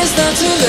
It's not too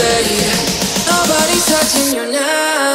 late. Nobody's touching you now.